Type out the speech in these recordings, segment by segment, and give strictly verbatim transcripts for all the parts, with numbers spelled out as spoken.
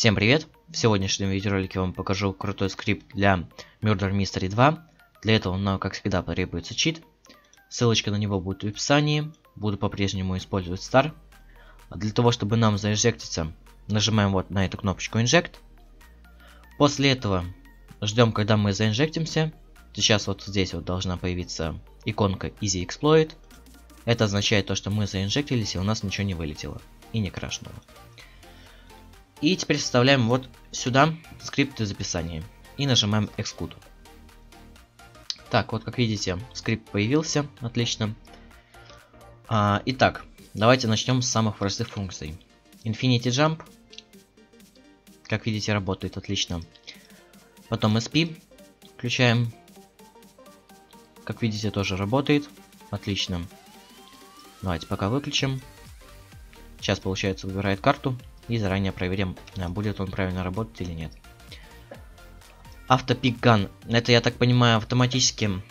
Всем привет! В сегодняшнем видеоролике я вам покажу крутой скрипт для Murder Mystery два. Для этого нам, как всегда, потребуется чит. Ссылочка на него будет в описании. Буду по-прежнему использовать Star. Для того, чтобы нам заинжектиться, нажимаем вот на эту кнопочку Inject. После этого ждем, когда мы заинжектимся. Сейчас вот здесь вот должна появиться иконка Easy Exploit. Это означает то, что мы заинжектились, и у нас ничего не вылетело и не крашнуло. И теперь вставляем вот сюда скрипт из описания и нажимаем Execute. Так, вот как видите, скрипт появился, отлично. А, итак, давайте начнем с самых простых функций. Infinity Jump, как видите, работает отлично. Потом и эс пи включаем, как видите, тоже работает, отлично. Давайте пока выключим. Сейчас, получается, выбирает карту. И заранее проверим, будет он правильно работать или нет. Автопикган. Это, я так понимаю, автоматически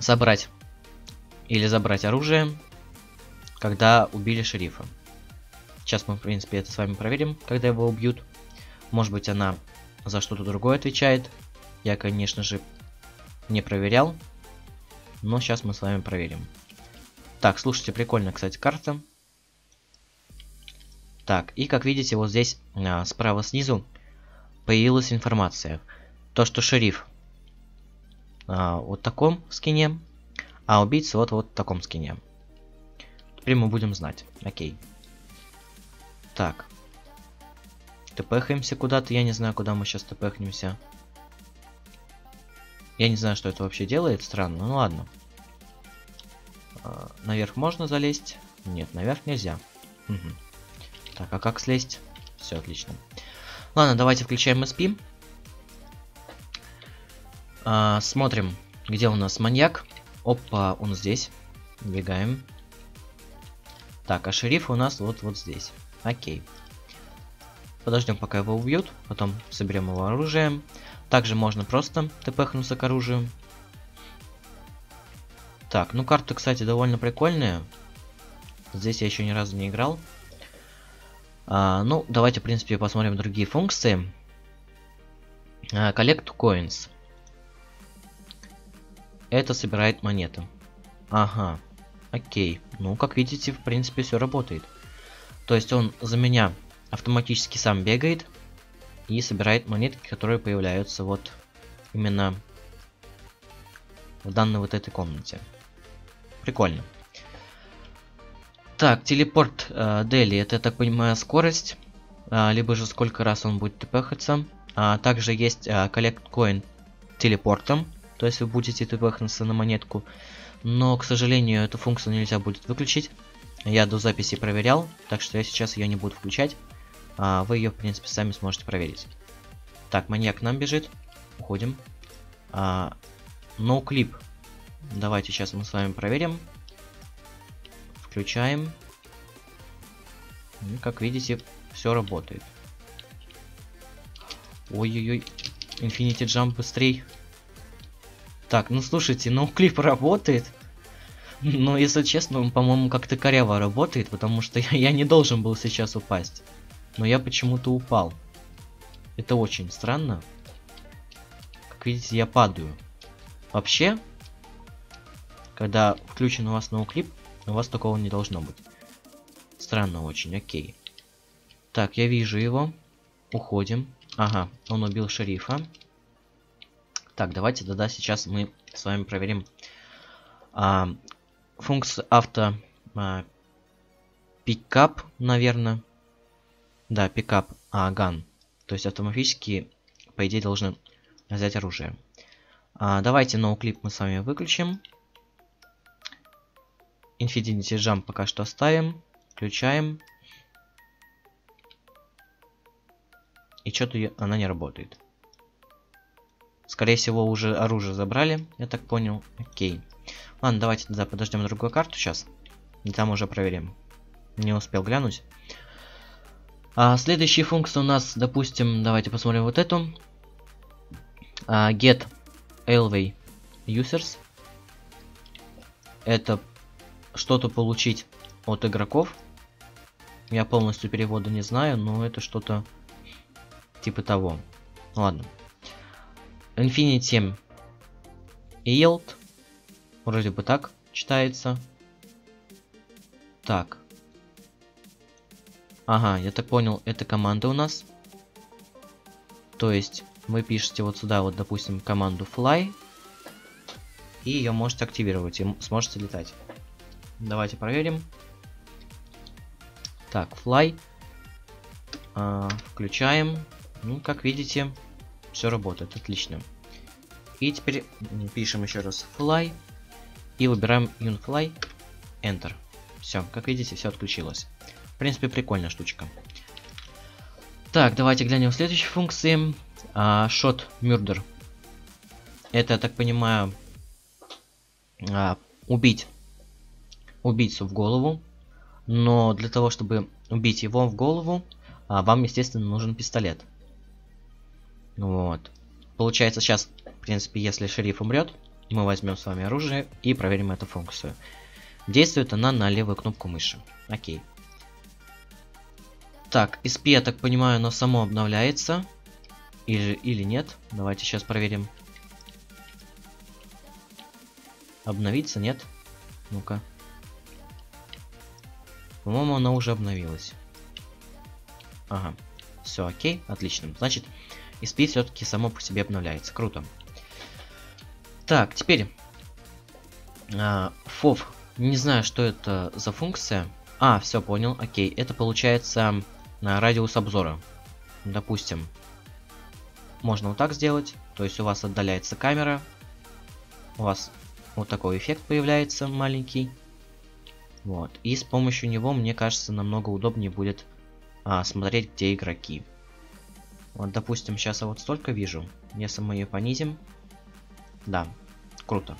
собрать или забрать оружие, когда убили шерифа. Сейчас мы, в принципе, это с вами проверим, когда его убьют. Может быть, она за что-то другое отвечает. Я, конечно же, не проверял. Но сейчас мы с вами проверим. Так, слушайте, прикольно, кстати, карта. Так, и как видите, вот здесь а, справа снизу появилась информация. То, что шериф а, вот в таком скине, а убийца вот, вот в таком скине. Теперь мы будем знать. Окей. Так. Тпхаемся куда-то. Я не знаю, куда мы сейчас тпхнемся. Я не знаю, что это вообще делает. Странно. Ну ладно. А, наверх можно залезть? Нет, наверх нельзя. Угу. Так, а как слезть? Все отлично. Ладно, давайте включаем и эс пи. А, смотрим, где у нас маньяк. Опа, он здесь. Убегаем. Так, а шериф у нас вот, вот здесь. Окей. Подождем, пока его убьют. Потом соберем его оружием. Также можно просто тпхнуться к оружию. Так, ну карта, кстати, довольно прикольная. Здесь я еще ни разу не играл. А, ну, давайте, в принципе, посмотрим другие функции. А, Collect Coins. Это собирает монеты. Ага. Окей. Ну, как видите, в принципе, все работает. То есть он за меня автоматически сам бегает и собирает монетки, которые появляются вот именно в данной вот этой комнате. Прикольно. Так, телепорт э, Дели, это, я так понимаю, скорость, э, либо же сколько раз он будет тпхаться. А, также есть э, Collect Coin телепортом, то есть вы будете тпхаться на монетку. Но, к сожалению, эту функцию нельзя будет выключить. Я до записи проверял, так что я сейчас ее не буду включать. А, вы ее, в принципе, сами сможете проверить. Так, маньяк к нам бежит. Уходим. А, no Clip. Давайте сейчас мы с вами проверим. Включаем. Ну, как видите, все работает. Ой-ой-ой. Infinity Jump быстрей. Так, ну слушайте, ну клип работает. Но если честно, он, по-моему, как-то коряво работает, потому что я, я не должен был сейчас упасть. Но я почему-то упал. Это очень странно. Как видите, я падаю. Вообще, когда включен у вас no Clip, у вас такого не должно быть. Странно очень, окей. Так, я вижу его. Уходим. Ага, он убил шерифа. Так, давайте тогда сейчас мы с вами проверим а, функцию авто а, пикап, наверное. Да, пикап а, ган. То есть автоматически, по идее, должны взять оружие. А, давайте no Clip мы с вами выключим. Infinity Jump пока что оставим. Включаем. И что-то она не работает. Скорее всего, уже оружие забрали, я так понял. Окей. Ладно, давайте тогда подождем другую карту сейчас. И там уже проверим. Не успел глянуть. А, следующая функция у нас, допустим, давайте посмотрим вот эту. А, Get Ailway Users. Это... что-то получить от игроков. Я полностью перевода не знаю, но это что-то типа того. Ладно. Infinity Yield. Вроде бы так читается. Так. Ага, я так понял, это команда у нас. То есть вы пишете вот сюда, вот, допустим, команду Fly. И ее можете активировать, и сможете летать. Давайте проверим. Так, Fly. А, включаем. Ну, как видите, все работает. Отлично. И теперь пишем еще раз Fly. И выбираем UnFly. Enter. Все, как видите, все отключилось. В принципе, прикольная штучка. Так, давайте глянем в следующей функции. А, shot murder. Это, я так понимаю, а, убить убийцу в голову. Но для того, чтобы убить его в голову, а, вам, естественно, нужен пистолет. Вот. Получается, сейчас, в принципе, если шериф умрет, мы возьмем с вами оружие и проверим эту функцию. Действует она на левую кнопку мыши. Окей. Так, и эс пи, я так понимаю, оно само обновляется. Или, или нет. Давайте сейчас проверим. Обновится, нет? Ну-ка. По-моему, она уже обновилась. Ага. Все, окей, отлично. Значит, и эс пи все-таки само по себе обновляется. Круто. Так, теперь. Э, эф о ви. Не знаю, что это за функция. А, все, понял, окей. Это получается э, радиус обзора. Допустим. Можно вот так сделать. То есть у вас отдаляется камера. У вас вот такой эффект появляется маленький. Вот. И с помощью него, мне кажется, намного удобнее будет а, смотреть, где игроки. Вот, допустим, сейчас я вот столько вижу. Если мы ее понизим. Да, круто.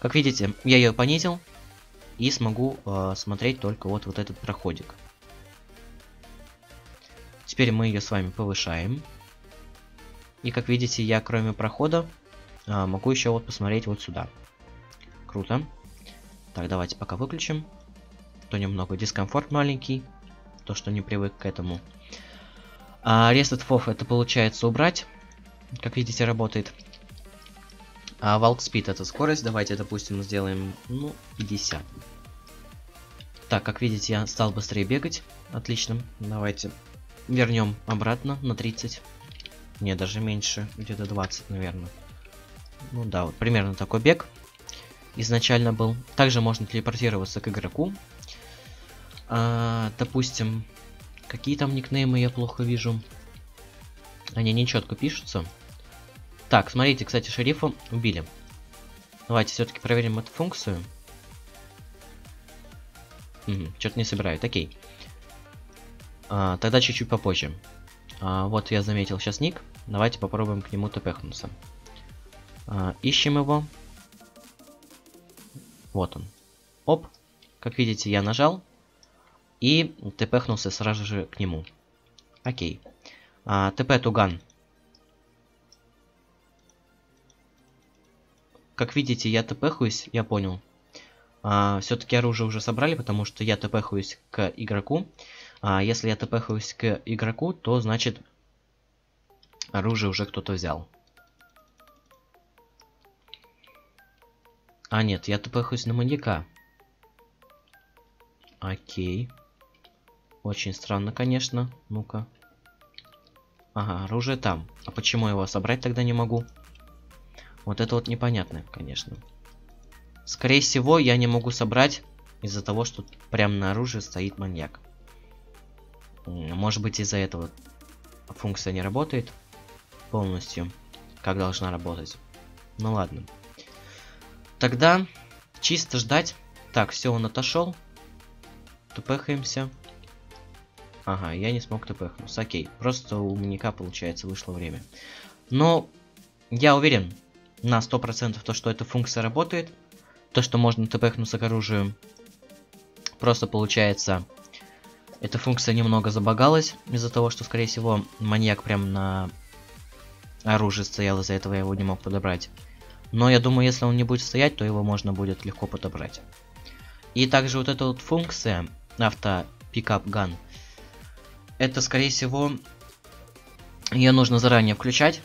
Как видите, я ее понизил. И смогу э, смотреть только вот, вот этот проходик. Теперь мы ее с вами повышаем. И как видите, я кроме прохода э, могу еще вот посмотреть вот сюда. Круто. Так, давайте пока выключим. То немного дискомфорт маленький. То, что не привык к этому. А Rest of эф о ви это получается убрать. Как видите, работает. А Walk Speed это скорость. Давайте, допустим, сделаем, ну, пятьдесят. Так, как видите, я стал быстрее бегать. Отлично. Давайте вернем обратно на тридцать. Не, даже меньше. Где-то двадцать, наверное. Ну да, вот примерно такой бег изначально был. Также можно телепортироваться к игроку. А, допустим, какие там никнеймы я плохо вижу. Они нечетко пишутся. Так, смотрите, кстати, шерифа убили. Давайте все-таки проверим эту функцию. Угу, что-то не собирает, окей. А, тогда чуть-чуть попозже. А, вот я заметил сейчас ник. Давайте попробуем к нему тпхнуться. А, ищем его. Вот он. Оп. Как видите, я нажал. И тпхнулся сразу же к нему. Окей. А, тп-туган. Как видите, я тпхуюсь, я понял. А, все-таки оружие уже собрали, потому что я тпхуюсь к игроку. А если я тпхуюсь к игроку, то значит оружие уже кто-то взял. А, нет, я тпхуюсь на маньяка. Окей. Очень странно, конечно. Ну-ка. Ага, оружие там. А почему его собрать тогда не могу? Вот это вот непонятно, конечно. Скорее всего, я не могу собрать из-за того, что прям на оружии стоит маньяк. Может быть, из-за этого функция не работает полностью, как должна работать. Ну ладно. Тогда чисто ждать. Так, все, он отошел. Тпхаемся. Ага, я не смог тпхнуться. Окей, просто у маньяка, получается, вышло время. Но я уверен на сто процентов то, что эта функция работает. То, что можно тпхнуться к оружию. Просто получается, эта функция немного забагалась. Из-за того, что, скорее всего, маньяк прям на оружии стоял. Из-за этого я его не мог подобрать. Но я думаю, если он не будет стоять, то его можно будет легко подобрать. И также вот эта вот функция, автопикган, это, скорее всего, Ее нужно заранее включать,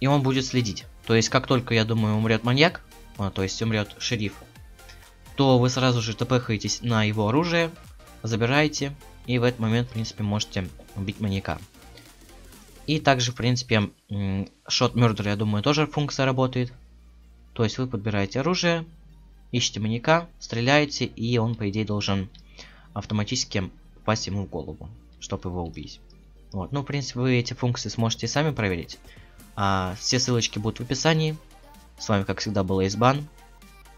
и он будет следить. То есть, как только, я думаю, умрет маньяк, а, то есть умрет шериф, то вы сразу же тпхаетесь на его оружие, забираете, и в этот момент, в принципе, можете убить маньяка. И также, в принципе, shot murder, я думаю, тоже функция работает. То есть вы подбираете оружие, ищете маньяка, стреляете, и он, по идее, должен автоматически попасть ему в голову, чтобы его убить. Вот. Ну, в принципе, вы эти функции сможете сами проверить. А все ссылочки будут в описании. С вами, как всегда, был AceBan.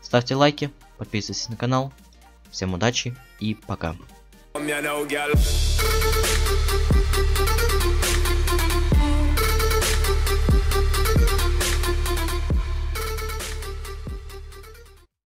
Ставьте лайки, подписывайтесь на канал. Всем удачи и пока.